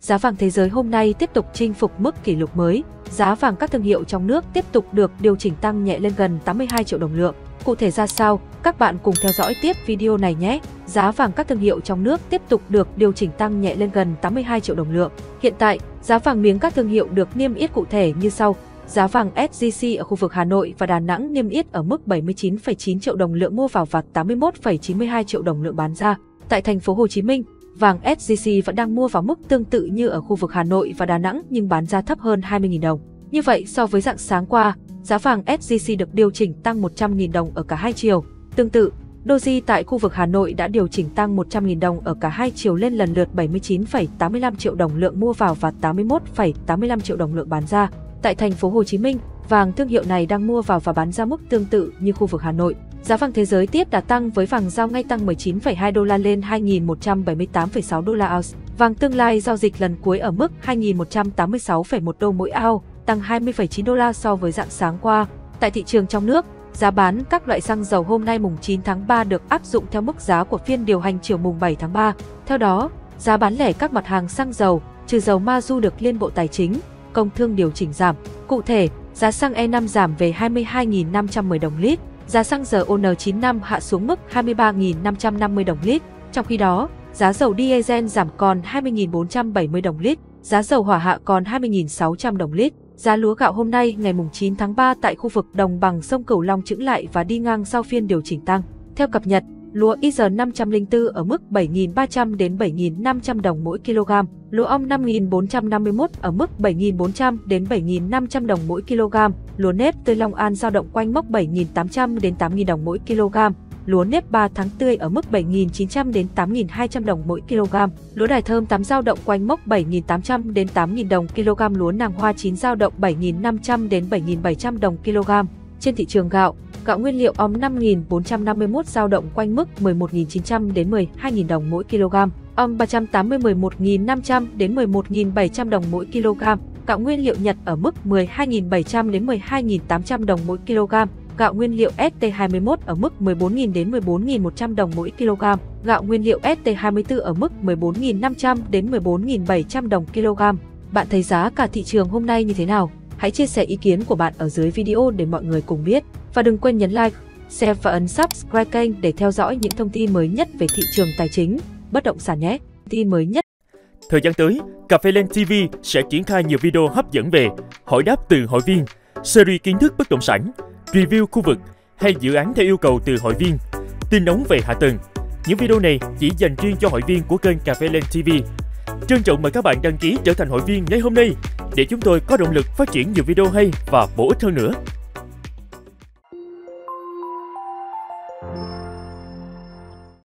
Giá vàng thế giới hôm nay tiếp tục chinh phục mức kỷ lục mới. Giá vàng các thương hiệu trong nước tiếp tục được điều chỉnh tăng nhẹ lên gần 82 triệu đồng lượng. Cụ thể ra sao, các bạn cùng theo dõi tiếp video này nhé. Giá vàng các thương hiệu trong nước tiếp tục được điều chỉnh tăng nhẹ lên gần 82 triệu đồng lượng. Hiện tại, giá vàng miếng các thương hiệu được niêm yết cụ thể như sau. Giá vàng SJC ở khu vực Hà Nội và Đà Nẵng niêm yết ở mức 79,9 triệu đồng lượng mua vào và 81,92 triệu đồng lượng bán ra. Tại thành phố Hồ Chí Minh, vàng SJC vẫn đang mua vào mức tương tự như ở khu vực Hà Nội và Đà Nẵng nhưng bán ra thấp hơn 20.000 đồng. Như vậy, so với rạng sáng qua, giá vàng SJC được điều chỉnh tăng 100.000 đồng ở cả hai chiều. Tương tự, Doji tại khu vực Hà Nội đã điều chỉnh tăng 100.000 đồng ở cả hai chiều lên lần lượt 79,85 triệu đồng lượng mua vào và 81,85 triệu đồng lượng bán ra. Tại thành phố Hồ Chí Minh, vàng thương hiệu này đang mua vào và bán ra mức tương tự như khu vực Hà Nội. Giá vàng thế giới tiếp đã tăng với vàng giao ngay tăng 19,2 đô la lên 2.178,6 đô la ounce. Vàng tương lai giao dịch lần cuối ở mức 2.186,1 đô mỗi ao, tăng 20,9 đô la so với rạng sáng qua. Tại thị trường trong nước, giá bán các loại xăng dầu hôm nay mùng 9 tháng 3 được áp dụng theo mức giá của phiên điều hành chiều mùng 7 tháng 3. Theo đó, giá bán lẻ các mặt hàng xăng dầu, trừ dầu mazut được Liên Bộ Tài chính, Công Thương điều chỉnh giảm. Cụ thể, giá xăng E5 giảm về 22.510 đồng lít, giá xăng dầu RON95 hạ xuống mức 23.550 đồng lít. Trong khi đó, giá dầu diesel giảm còn 20.470 đồng lít, giá dầu hỏa hạ còn 20.600 đồng lít. Giá lúa gạo hôm nay ngày 9 tháng 3 tại khu vực đồng bằng sông Cửu Long chững lại và đi ngang sau phiên điều chỉnh tăng. Theo cập nhật, lúa IS504 ở mức 7.300 đến 7.500 đồng mỗi kg, lúa ong 5.451 ở mức 7.400 đến 7.500 đồng mỗi kg, lúa nếp tươi Long An dao động quanh mốc 7.800 đến 8.000 đồng mỗi kg, lúa nếp 3 tháng tươi ở mức 7.900 đến 8.200 đồng mỗi kg, lúa đài thơm 8 dao động quanh mốc 7.800 đến 8.000 đồng kg, lúa nàng hoa 9 dao động 7.500 đến 7.700 đồng kg. Trên thị trường gạo, gạo nguyên liệu OM 5.451 dao động quanh mức 11.900 đến 12.000 đồng mỗi kg, OM 380 11.500 đến 11.700 đồng mỗi kg, gạo nguyên liệu Nhật ở mức 12.700 đến 12.800 đồng mỗi kg, gạo nguyên liệu ST21 ở mức 14.000 đến 14.100 đồng mỗi kg, gạo nguyên liệu ST24 ở mức 14.500 đến 14.700 đồng kg. Bạn thấy giá cả thị trường hôm nay như thế nào? Hãy chia sẻ ý kiến của bạn ở dưới video để mọi người cùng biết. Và đừng quên nhấn like, share và ấn subscribe kênh để theo dõi những thông tin mới nhất về thị trường tài chính, bất động sản nhé. Tin mới nhất. Thời gian tới, CafeLand TV sẽ triển khai nhiều video hấp dẫn về hỏi đáp từ hội viên, series kiến thức bất động sản, review khu vực hay dự án theo yêu cầu từ hội viên, tin nóng về hạ tầng. Những video này chỉ dành riêng cho hội viên của kênh CafeLand TV. Trân trọng mời các bạn đăng ký trở thành hội viên ngay hôm nay để chúng tôi có động lực phát triển nhiều video hay và bổ ích hơn nữa.